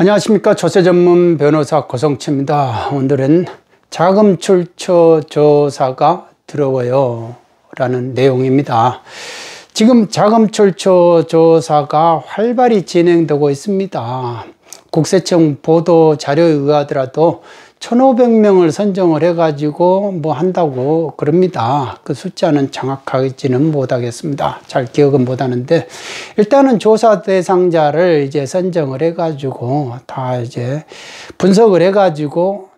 안녕하십니까. 조세 전문 변호사 고성춘입니다. 오늘은 자금 출처 조사가 두려워요 라는 내용입니다. 지금 자금 출처 조사가 활발히 진행되고 있습니다. 국세청 보도 자료에 의하더라도 1,500명을 선정을 해가지고 뭐 한다고 그럽니다. 그 숫자는 정확하지는 못하겠습니다. 잘 기억은 못하는데, 일단은 조사 대상자를 이제 선정을 해가지고 다 이제 분석을 해가지고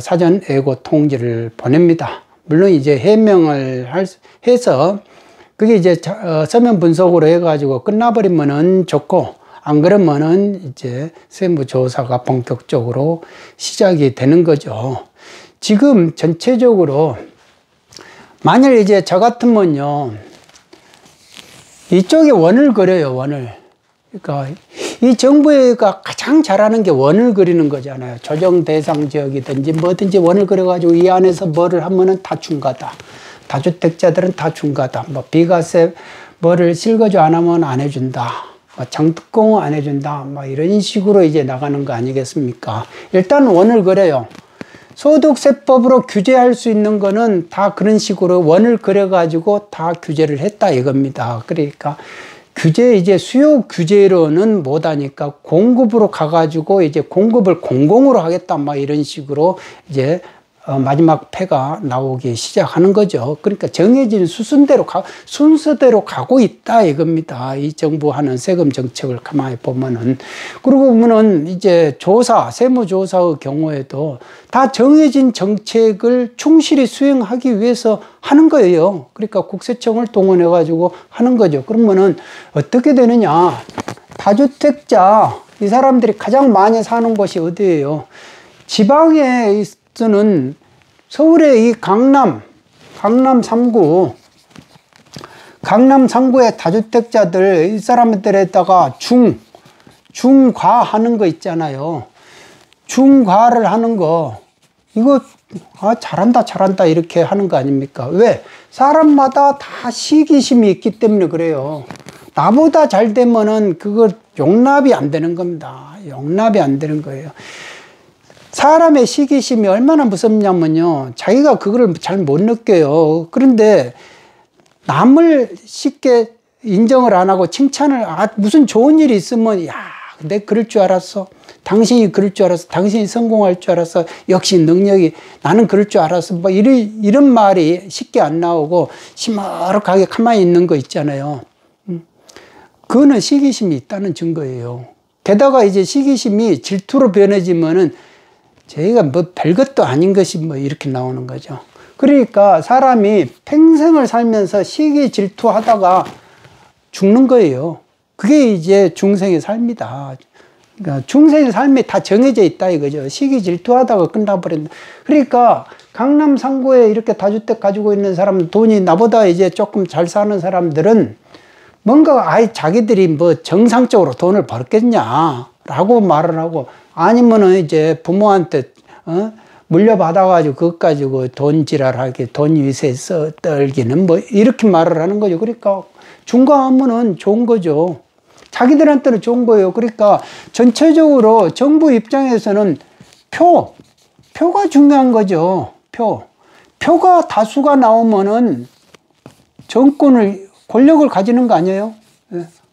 사전 예고 통지를 보냅니다. 물론 이제 해명을 해서 그게 이제 서면 분석으로 해가지고 끝나버리면은 좋고, 안 그러면은 이제 세무조사가 본격적으로 시작이 되는 거죠. 지금 전체적으로 만일 이제 저 같으면요, 이쪽에 원을 그려요. 원을. 그러니까 이 정부가 가장 잘하는 게 원을 그리는 거잖아요. 조정 대상 지역이든지 뭐든지 원을 그려가지고 이 안에서 뭐를 하면은 다중가다, 다주택자들은 다중가다, 뭐 비과세 뭐를 실거주 안 하면 안 해준다, 장특공 안 해준다, 막 이런 식으로 이제 나가는 거 아니겠습니까? 일단 원을 그려요. 소득세법으로 규제할 수 있는 거는 다 그런 식으로 원을 그려가지고 다 규제를 했다 이겁니다. 그러니까 규제, 이제 수요 규제로는 못하니까 공급으로 가가지고 이제 공급을 공공으로 하겠다, 막 이런 식으로 이제 마지막 패가 나오기 시작하는 거죠. 그러니까 정해진 순서대로 가고 있다 이겁니다. 이 정부 하는 세금 정책을 가만히 보면은. 그러고 보면은 이제 세무조사의 경우에도 다 정해진 정책을 충실히 수행하기 위해서 하는 거예요. 그러니까 국세청을 동원해가지고 하는 거죠. 그러면은 어떻게 되느냐. 다주택자, 이 사람들이 가장 많이 사는 곳이 어디예요? 지방에 저는 서울의 이 강남 3구, 강남 3구의 다주택자들, 이 사람들에다가 중과 하는 거 있잖아요. 중과를 하는 거, 이거 잘한다 이렇게 하는 거 아닙니까? 왜? 사람마다 다 시기심이 있기 때문에 그래요. 나보다 잘 되면은 그거 용납이 안 되는 겁니다. 용납이 안 되는 거예요. 사람의 시기심이 얼마나 무섭냐면요, 자기가 그거를 잘 못 느껴요. 그런데 남을 쉽게 인정을 안 하고 칭찬을, 무슨 좋은 일이 있으면, 야, 내가 그럴 줄 알았어. 당신이 그럴 줄 알았어. 당신이 성공할 줄 알았어. 역시 능력이, 나는 그럴 줄 알았어. 뭐 이런 말이 쉽게 안 나오고 시무룩하게 가만히 있는 거 있잖아요. 그거는 시기심이 있다는 증거예요. 게다가 이제 시기심이 질투로 변해지면은 저희가 뭐 별것도 아닌 것이 뭐 이렇게 나오는 거죠. 그러니까 사람이 평생을 살면서 시기 질투하다가 죽는 거예요. 그게 이제 중생의 삶이다. 그러니까 중생의 삶이 다 정해져 있다 이거죠. 시기 질투하다가 끝나버린다. 그러니까 강남 3구에 이렇게 다주택 가지고 있는 사람, 돈이 나보다 이제 조금 잘 사는 사람들은 뭔가 아예 자기들이 뭐 정상적으로 돈을 벌겠냐라고 말을 하고, 아니면은 이제 부모한테 물려받아가지고 그것 가지고 돈 지랄하게, 돈 위세 떨기는 뭐 이렇게 말을 하는 거죠. 그러니까 중과하면은 좋은 거죠. 자기들한테는 좋은 거예요. 그러니까 전체적으로 정부 입장에서는 표가 중요한 거죠. 표가 다수가 나오면은 권력을 가지는 거 아니에요?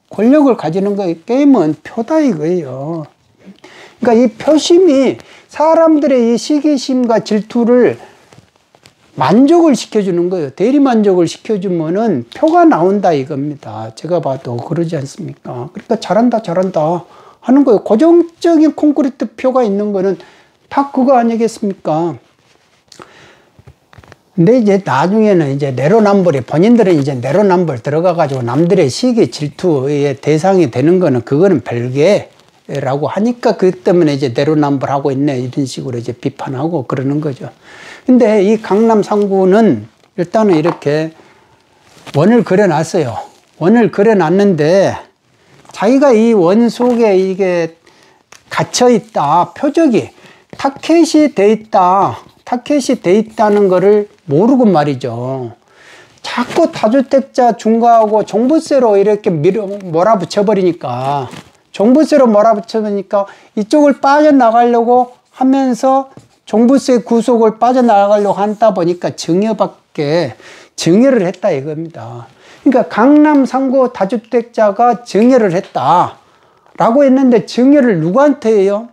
권력을 가지는 거, 게임은 표다 이거예요. 그러니까 이 표심이 사람들의 이 시기심과 질투를 만족을 시켜주는 거예요. 대리만족을 시켜주면은 표가 나온다 이겁니다. 제가 봐도 그러지 않습니까? 그러니까 잘한다 하는 거예요. 고정적인 콘크리트 표가 있는 거는 다 그거 아니겠습니까? 근데 이제 나중에는 이제 본인들은 이제 내로남불 들어가가지고 남들의 시기 질투의 대상이 되는 거는, 그거는 별개 라고 하니까, 그 때문에 이제 내로남불하고 있네 이런 식으로 이제 비판하고 그러는 거죠. 근데 이 강남 3구는 일단은 이렇게 원을 그려놨어요. 원을 그려놨는데 자기가 이 원 속에 이게 갇혀있다, 표적이 타켓이 돼 있다, 타켓이 돼 있다는 거를 모르고 말이죠. 자꾸 다주택자 중과하고 종부세로 이렇게 몰아붙여 버리니까, 종부세로 몰아붙여놓으니까 이쪽을 빠져나가려고 하면서 종부세 구속을 빠져나가려고 한다 보니까 증여밖에 증여를 했다 이겁니다. 그러니까 강남 3구 다주택자가 증여를 했다라고 했는데 증여를 누구한테 해요?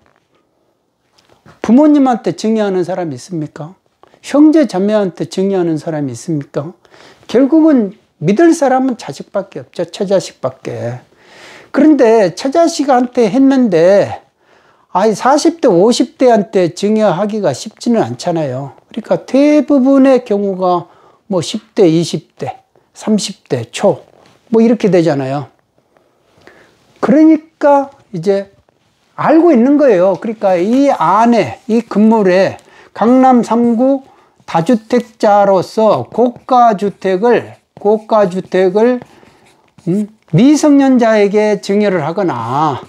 부모님한테 증여하는 사람이 있습니까? 형제 자매한테 증여하는 사람이 있습니까? 결국은 믿을 사람은 자식밖에 없죠. 처자식밖에. 그런데 처자식한테 했는데 아이 40대 50대한테 증여하기가 쉽지는 않잖아요. 그러니까 대부분의 경우가 뭐 10대 20대 30대 초 뭐 이렇게 되잖아요. 그러니까 이제 알고 있는 거예요. 그러니까 이 안에 이 건물에 강남 3구 다주택자로서 고가주택을 미성년자에게 증여를 하거나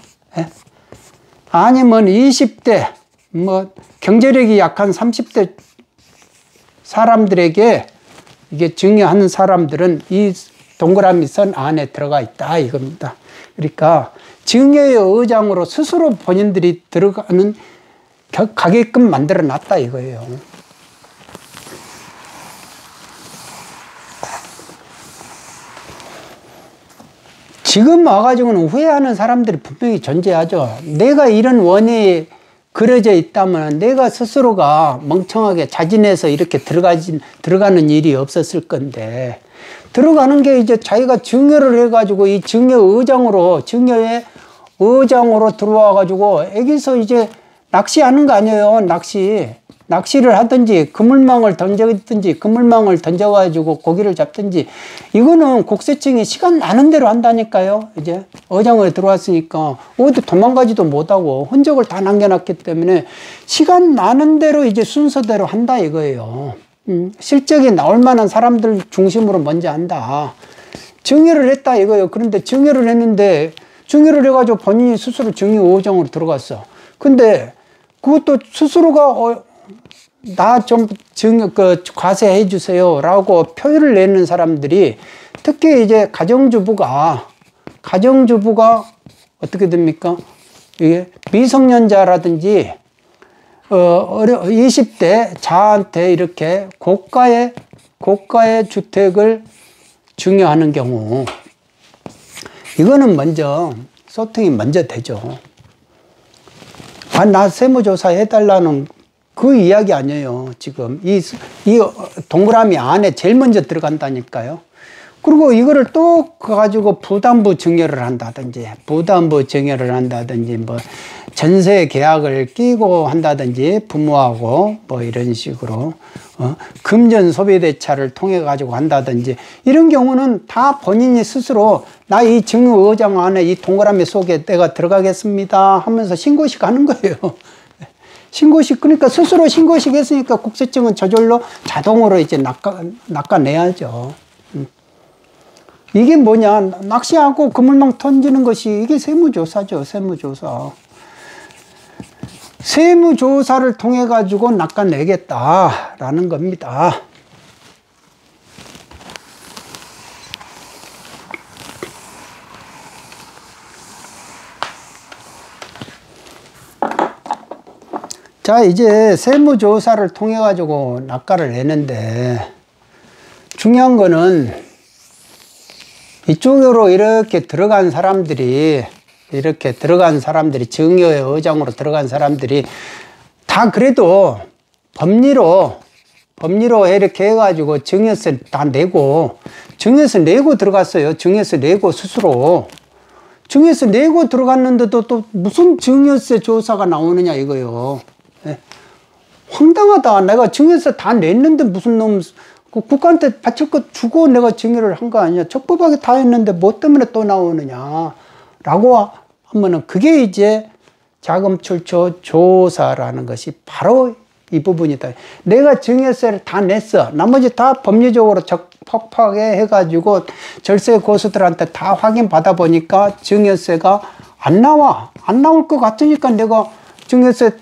아니면 20대 뭐 경제력이 약한 30대 사람들에게 이게 증여하는 사람들은 이 동그라미 선 안에 들어가 있다 이겁니다. 그러니까 증여의 의장으로 스스로 본인들이 들어가는 가게끔 만들어 놨다 이거예요. 지금 와가지고는 후회하는 사람들이 분명히 존재하죠. 내가 이런 원이 그려져 있다면 내가 스스로가 멍청하게 자진해서 이렇게 들어가는 일이 없었을 건데, 들어가는 게 이제 자기가 증여를 해가지고 이 증여의 의장으로 들어와가지고 여기서 이제 낚시하는 거 아니에요. 낚시를 하든지 그물망을 던져가지고 고기를 잡든지, 이거는 국세청이 시간 나는 대로 한다니까요. 이제 의장으로 들어왔으니까 어디 도망가지도 못하고 흔적을 다 남겨놨기 때문에 시간 나는 대로 이제 순서대로 한다 이거예요. 실적이 나올 만한 사람들 중심으로 먼저 한다. 증여를 했다 이거예요. 그런데 증여를 해가지고 본인이 스스로 증여 5장으로 들어갔어. 근데 그것도 스스로가 나 좀 증여 과세해 주세요 라고 표현을 내는 사람들이, 특히 이제 가정주부가 어떻게 됩니까? 이게 미성년자라든지 20대 자한테 이렇게 고가의 주택을 증여하는 경우, 이거는 먼저 소통이 먼저 되죠. 아, 나 세무조사 해달라는 그 이야기 아니에요. 지금 이 동그라미 안에 제일 먼저 들어간다니까요. 그리고 이거를 또 가지고 부담부 증여를 한다든지 뭐 전세 계약을 끼고 한다든지 부모하고 뭐 이런 식으로 금전 소비대차를 통해 가지고 한다든지, 이런 경우는 다 본인이 스스로 나 이 증여의장 안에 이 동그라미 속에 내가 들어가겠습니다 하면서 신고식 하는 거예요. 신고식, 그러니까 스스로 신고식 했으니까 국세청은 저절로 자동으로 이제 낚아내야죠. 이게 뭐냐, 낚시하고 그물망 던지는 것이 이게 세무조사죠. 세무조사를 통해 가지고 낚아내겠다라는 겁니다. 자, 이제 세무조사를 통해 가지고 낚아를 내는데, 중요한 거는 이쪽으로 이렇게 들어간 사람들이 증여의 의장으로 들어간 사람들이 다 그래도 법리로 이렇게 해가지고 증여세 다 내고, 들어갔어요. 증여세 내고 들어갔는데도 또 무슨 증여세 조사가 나오느냐 이거요. 황당하다. 내가 증여세 다 냈는데 무슨 놈 국가한테 바칠 것 주고 내가 증여를 한 거 아니냐, 적법하게 다 했는데 뭐 때문에 또 나오느냐 라고 하면은, 그게 이제 자금 출처 조사라는 것이 바로 이 부분이다. 내가 증여세를 다 냈어. 나머지 다 법리적으로 적법하게 해가지고 절세 고수들한테 다 확인 받아 보니까 증여세가 안 나와. 안 나올 것 같으니까 내가 증여세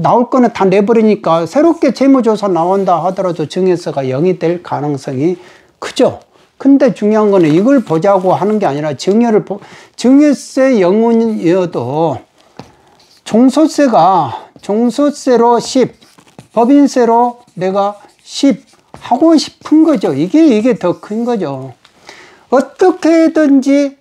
나올 거는 다 내버리니까 새롭게 재무조사 나온다 하더라도 증여세가 0이 될 가능성이 크죠. 근데 중요한 거는 이걸 보자고 하는 게 아니라 증여세 영원이어도 종소세로 10, 법인세로 내가 10 하고 싶은 거죠. 이게 더 큰 거죠. 어떻게든지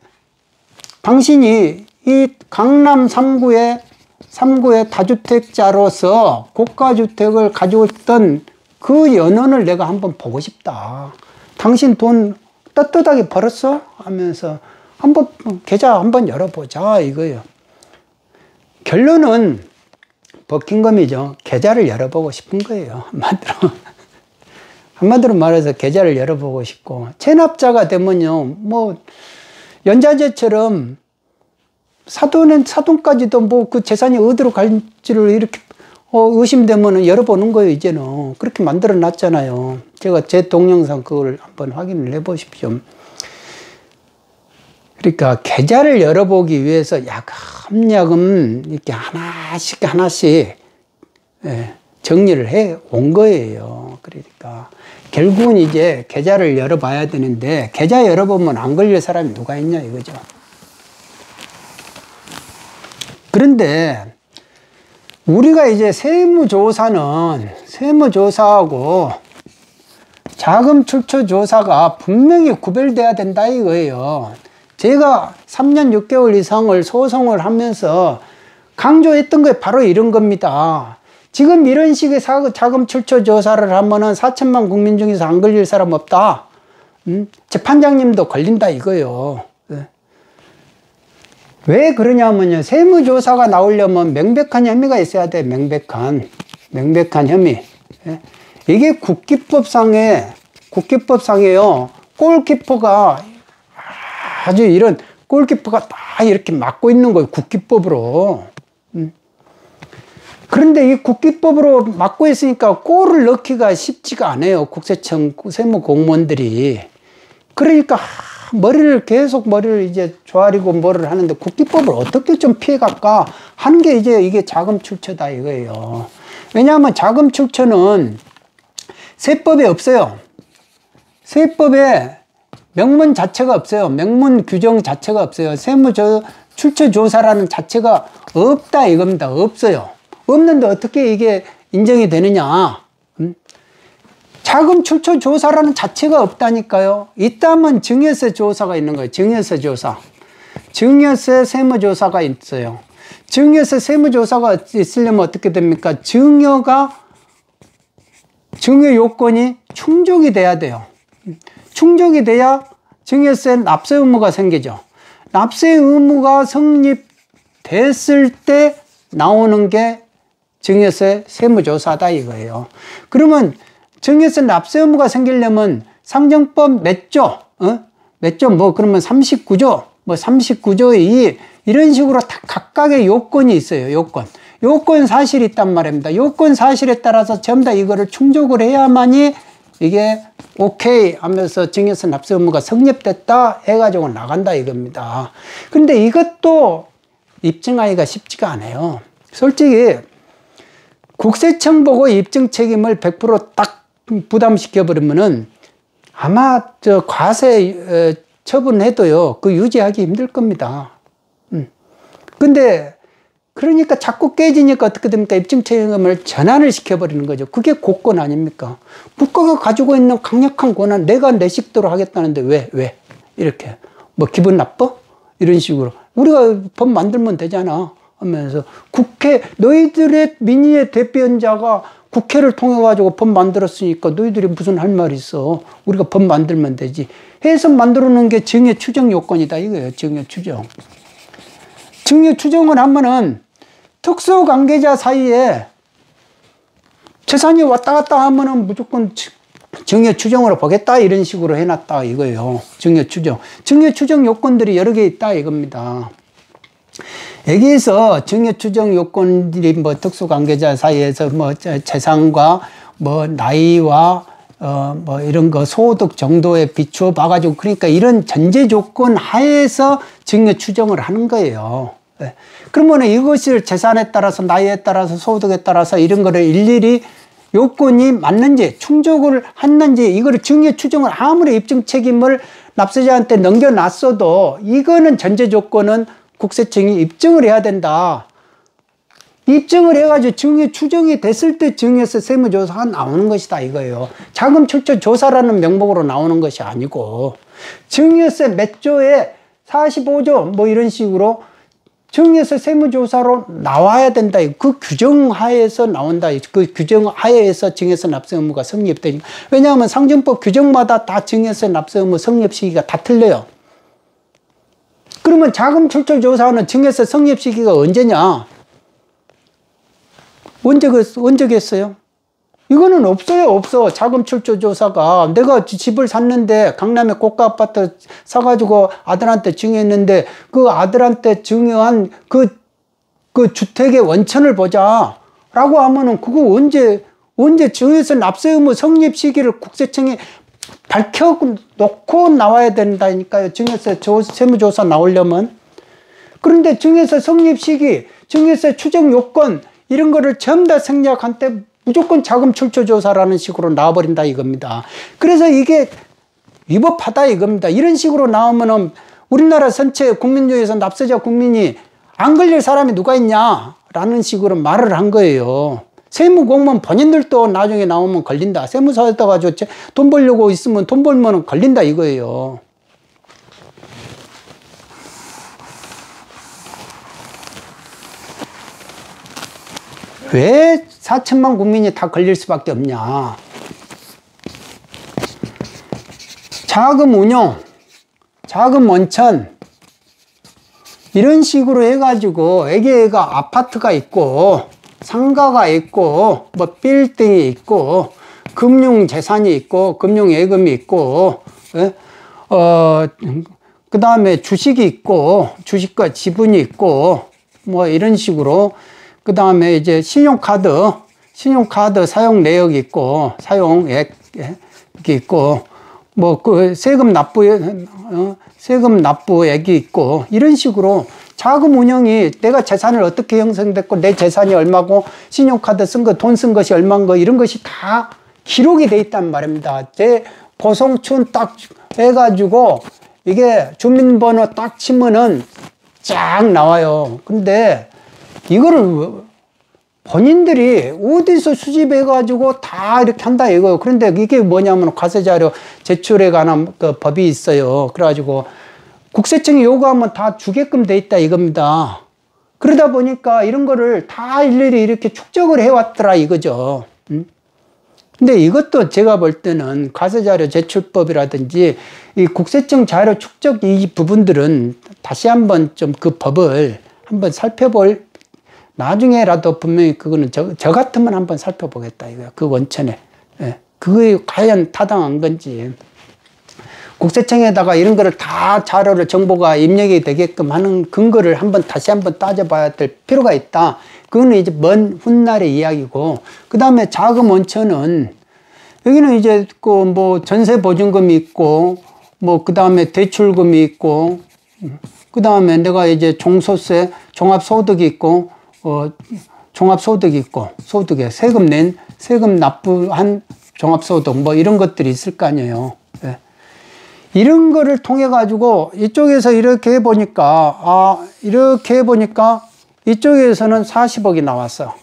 당신이 이 강남 3구의 다주택자로서 고가주택을 가지고 있던 그 연원을 내가 한번 보고 싶다. 당신 돈 떳떳하게 벌었어? 하면서 한번 계좌 한번 열어보자 이거예요. 결론은 버킹검이죠. 계좌를 열어보고 싶은 거예요. 한마디로 말해서 계좌를 열어보고 싶고, 체납자가 되면요, 뭐 연자제처럼 사돈까지도 뭐 그 재산이 어디로 갈지를 이렇게 의심되면은 열어보는 거예요. 이제는 그렇게 만들어 놨잖아요. 제가 제 동영상 그걸 한번 확인을 해 보십시오. 그러니까 계좌를 열어보기 위해서 야금야금 이렇게 하나씩 정리를 해 온 거예요. 그러니까 결국은 이제 계좌를 열어봐야 되는데, 계좌 열어보면 안 걸릴 사람이 누가 있냐 이거죠. 그런데 우리가 이제 세무조사하고 자금출처조사가 분명히 구별돼야 된다 이거예요. 제가 3년 6개월 이상을 소송을 하면서 강조했던 게 바로 이런 겁니다. 지금 이런 식의 자금출처조사를 하면은 4천만 국민 중에서 안 걸릴 사람 없다. 재판장님도 걸린다 이거예요. 왜 그러냐면요, 세무조사가 나오려면 명백한 혐의가 있어야 돼. 명백한 혐의. 이게 국기법상에요, 골키퍼가 다 이렇게 막고 있는 거예요. 국기법으로. 그런데 이 국기법으로 막고 있으니까 골을 넣기가 쉽지가 않아요. 국세청 세무공무원들이. 그러니까 머리를 이제 조아리고 뭐를 하는데, 국기법을 어떻게 좀 피해갈까 하는 게 이제 이게 자금 출처다 이거예요. 왜냐하면 자금 출처는 세법에 없어요. 세법에 명문 자체가 없어요. 명문 규정 자체가 없어요. 출처조사라는 자체가 없다 이겁니다. 없어요. 없는데 어떻게 이게 인정이 되느냐. 자금 출처 조사라는 자체가 없다니까요. 있다면 증여세 조사가 있는 거예요. 증여세 조사. 증여세 세무조사가 있어요. 증여세 세무조사가 있으려면 어떻게 됩니까? 증여 요건이 충족이 돼야 돼요. 충족이 돼야 증여세 납세 의무가 생기죠. 납세 의무가 성립됐을 때 나오는 게 증여세 세무조사다 이거예요. 그러면 증여세 납세 의무가 생기려면 상증법 그러면 39조, 39조 2 이런 식으로 다 각각의 요건이 있어요. 요건 사실이 있단 말입니다. 요건 사실에 따라서 전부 다 이거를 충족을 해야만이 이게 오케이 하면서 증여세 납세 의무가 성립됐다 해가지고 나간다 이겁니다. 근데 이것도 입증하기가 쉽지가 않아요. 솔직히 국세청 보고 입증 책임을 100% 딱 부담시켜버리면은 아마 저 과세 처분해도요, 그 유지하기 힘들 겁니다. 근데 그러니까 자꾸 깨지니까 어떻게 됩니까? 입증 책임을 전환을 시켜버리는 거죠. 그게 국권 아닙니까? 국가가 가지고 있는 강력한 권한, 내가 내 식대로 하겠다는데 왜? 이렇게. 뭐 기분 나빠? 이런 식으로. 우리가 법 만들면 되잖아. 하면서 너희들의 민의의 대변자가 국회를 통해 가지고 법 만들었으니까 너희들이 무슨 할 말이 있어. 우리가 법 만들면 되지. 해서 만들어 놓은 게 증여 추정 요건이다 이거예요. 증여 추정. 증여 추정을 하면은 특수 관계자 사이에 재산이 왔다 갔다 하면은 무조건 증여 추정으로 보겠다 이런 식으로 해놨다 이거예요. 증여 추정. 증여 추정 요건들이 여러 개 있다 이겁니다. 여기에서 증여추정 요건들이 뭐 특수관계자 사이에서 뭐 재산과 뭐 나이와 뭐 이런 거 소득 정도에 비추어 봐가지고, 그러니까 이런 전제 조건 하에서 증여추정을 하는 거예요. 네. 그러면 이것을 재산에 따라서, 나이에 따라서, 소득에 따라서 이런 거를 일일이 요건이 맞는지 충족을 했는지 이거를 증여 추정을 아무리 입증 책임을 납세자한테 넘겨놨어도 이거는 전제 조건은 국세청이 입증을 해야 된다. 입증을 해가지고 증여 추정이 됐을 때 증여세 세무조사가 나오는 것이다 이거예요. 자금 출처 조사라는 명목으로 나오는 것이 아니고 증여세 몇 조에 45조 뭐 이런 식으로 증여세 세무조사로 나와야 된다. 그 규정 하에서 나온다. 그 규정 하에에서 증여세 납세 의무가 성립되니까. 왜냐하면 상증법 규정마다 다 증여세 납세 의무 성립 시기가 다 틀려요. 그러면 자금 출처 조사는 증여세 성립 시기가 언제냐? 언제겠어요? 이거는 없어요. 없어. 자금 출처 조사가. 내가 집을 샀는데 강남에 고가 아파트 사가지고 아들한테 증여했는데 그 아들한테 증여한 그 주택의 원천을 보자 라고 하면은 그거 언제 증여세 납세 의무 성립 시기를 국세청이 밝혀놓고 나와야 된다니까요. 증여세 세무조사 나오려면. 그런데 증여세 성립 시기, 증여세 추정 요건 이런 거를 전부 다 생략한 때 무조건 자금 출처 조사라는 식으로 나와버린다 이겁니다. 그래서 이게 위법하다 이겁니다. 이런 식으로 나오면은 우리나라 전체 국민 중에서 납세자 국민이 안 걸릴 사람이 누가 있냐 라는 식으로 말을 한 거예요. 세무공무원 본인들도 나중에 나오면 걸린다. 세무서에다 가지고 돈 벌려고 있으면 돈 벌면 걸린다 이거예요. 왜 4천만 국민이 다 걸릴 수밖에 없냐? 자금 운용, 자금 원천 이런 식으로 해가지고 애가 아파트가 있고 상가가 있고 뭐 빌딩이 있고 금융재산이 있고 금융예금이 있고 그 다음에 주식이 있고 주식과 지분이 있고 뭐 이런 식으로 그 다음에 이제 신용카드 사용 내역이 있고, 사용액이 있고, 뭐, 그 세금 납부액이 있고, 이런 식으로 자금 운영이 내가 재산을 어떻게 형성됐고, 내 재산이 얼마고, 신용카드 쓴 거, 돈 쓴 것이 얼마인 거, 이런 것이 다 기록이 돼 있단 말입니다. 제 고성춘 딱 해가지고, 이게 주민번호 딱 치면은 쫙 나와요. 근데, 이거를 본인들이 어디서 수집해 가지고 다 이렇게 한다 이거예요. 그런데 이게 뭐냐면 과세자료 제출에 관한 그 법이 있어요. 그래가지고 국세청이 요구하면 다 주게끔 돼 있다 이겁니다. 그러다 보니까 이런 거를 다 일일이 이렇게 축적을 해왔더라 이거죠. 근데 이것도 제가 볼 때는 과세자료 제출법이라든지 이 국세청 자료 축적 이 부분들은 다시 한번 좀 그 법을 한번 살펴볼 나중에라도 분명히 그거는 저 같으면 한번 살펴보겠다 이거야. 그 원천에. 예. 그게 과연 타당한 건지. 국세청에다가 이런 거를 다 자료를 정보가 입력이 되게끔 하는 근거를 한번 다시 한번 따져봐야 될 필요가 있다. 그거는 이제 먼 훗날의 이야기고. 그 다음에 자금 원천은 여기는 이제 그 뭐 전세 보증금이 있고 뭐 그 다음에 대출금이 있고 그 다음에 내가 이제 종소세, 종합소득이 있고 종합소득이 있고 소득에 세금 납부한 종합소득 뭐 이런 것들이 있을 거 아니에요. 예. 이런 거를 통해 가지고 이쪽에서 이렇게 해보니까 이쪽에서는 40억이 나왔어.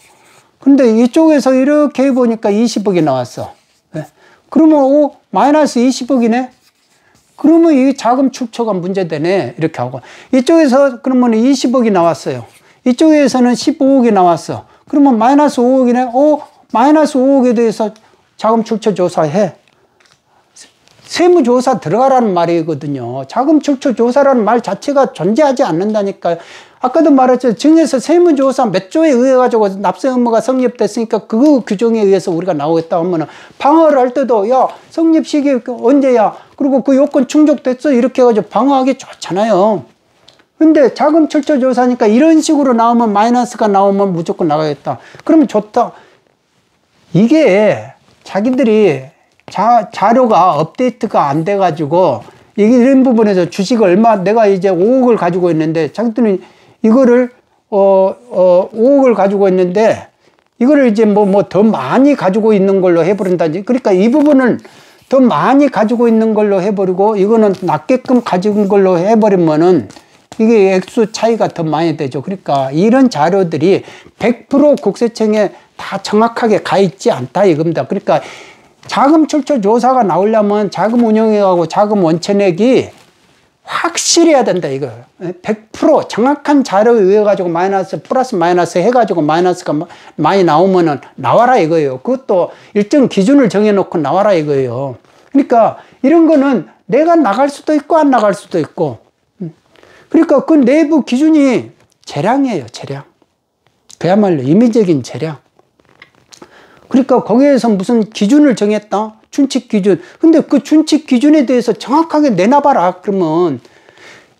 근데 이쪽에서 이렇게 해보니까 20억이 나왔어. 예. 그러면 오 마이너스 20억이네. 그러면 이 자금 출처가 문제되네 이렇게 하고 이쪽에서 그러면 20억이 나왔어요. 이쪽에서는 15억이 나왔어. 그러면 마이너스 5억이네. 마이너스 5억에 대해서 자금 출처 조사해. 세무조사 들어가라는 말이거든요. 자금 출처 조사라는 말 자체가 존재하지 않는다니까요. 아까도 말했죠. 증여세 세무조사 몇 조에 의해 가지고 납세 의무가 성립됐으니까 그 규정에 의해서 우리가 나오겠다 하면은 방어를 할 때도 야 성립 시기 언제야? 그리고 그 요건 충족됐어? 이렇게 해가지고 방어하기 좋잖아요. 근데 자금 출처 조사니까 이런 식으로 나오면 마이너스가 나오면 무조건 나가겠다. 그러면 좋다. 이게 자기들이 자료가 업데이트가 안 돼가지고 이런 부분에서 주식 얼마 내가 이제 5억을 가지고 있는데 자기들은 이거를 5억을 가지고 있는데 이거를 이제 뭐 더 많이 가지고 있는 걸로 해버린다든지, 그러니까 이 부분을 더 많이 가지고 있는 걸로 해버리고 이거는 낮게끔 가진 걸로 해버리면은 이게 액수 차이가 더 많이 되죠. 그러니까 이런 자료들이 100% 국세청에 다 정확하게 가 있지 않다 이겁니다. 그러니까 자금 출처 조사가 나오려면 자금 운용액하고 자금 원천액이 확실해야 된다 이거. 100% 정확한 자료에 의해 가지고 마이너스 플러스 마이너스 해가지고 마이너스가 많이 나오면은 나와라 이거예요. 그것도 일정 기준을 정해놓고 나와라 이거예요. 그러니까 이런 거는 내가 나갈 수도 있고 안 나갈 수도 있고, 그러니까 그 내부 기준이 재량이에요. 재량, 그야말로 임의적인 재량. 그러니까 거기에서 무슨 기준을 정했다, 준칙 기준. 근데 그 준칙 기준에 대해서 정확하게 내놔봐라. 그러면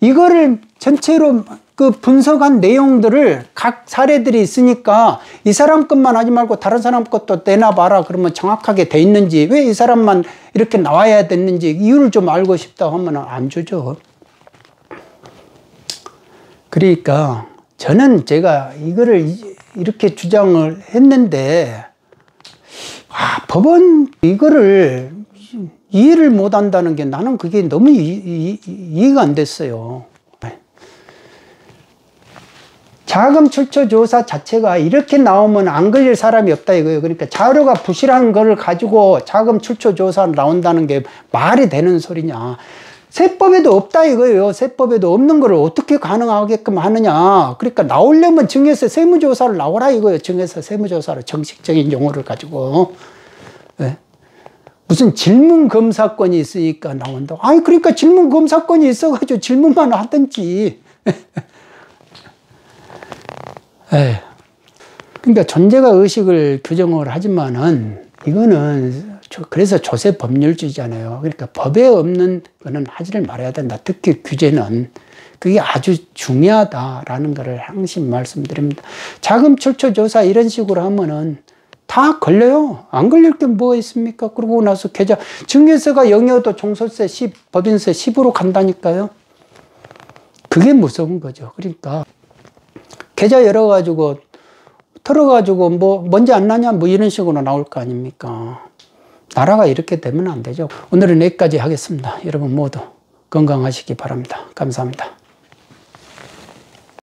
이거를 전체로 그 분석한 내용들을 각 사례들이 있으니까 이 사람 것만 하지 말고 다른 사람 것도 내놔봐라. 그러면 정확하게 돼 있는지, 왜 이 사람만 이렇게 나와야 됐는지 이유를 좀 알고 싶다 하면 안 주죠. 그러니까 저는 제가 이거를 이렇게 주장을 했는데, 아, 법원 이거를 이해를 못 한다는 게 나는 그게 너무 이해가 안 됐어요. 자금 출처 조사 자체가 이렇게 나오면 안 걸릴 사람이 없다 이거예요. 그러니까 자료가 부실한 걸 가지고 자금 출처 조사 나온다는 게 말이 되는 소리냐. 세법에도 없다 이거예요. 세법에도 없는 걸 어떻게 가능하게끔 하느냐. 그러니까 나오려면 증여세 세무조사를 나오라 이거예요. 증여세 세무조사를 정식적인 용어를 가지고. 네. 무슨 질문검사권이 있으니까 나온다고. 아니 그러니까 질문검사권이 있어가지고 질문만 하든지. 네. 그러니까 존재가 의식을 규정을 하지만은 이거는 그래서 조세 법률주의잖아요. 그러니까 법에 없는 거는 하지를 말아야 된다. 특히 규제는 그게 아주 중요하다라는 거를 항상 말씀드립니다. 자금 출처 조사 이런 식으로 하면은 다 걸려요. 안 걸릴 게 뭐가 있습니까? 그러고 나서 계좌 증여세가 0이어도 종소세 10, 법인세 10으로 간다니까요. 그게 무서운 거죠. 그러니까 계좌 열어가지고 털어가지고 뭐 먼지 안 나냐 뭐 이런 식으로 나올 거 아닙니까? 나라가 이렇게 되면 안 되죠. 오늘은 여기까지 하겠습니다. 여러분 모두 건강하시기 바랍니다. 감사합니다.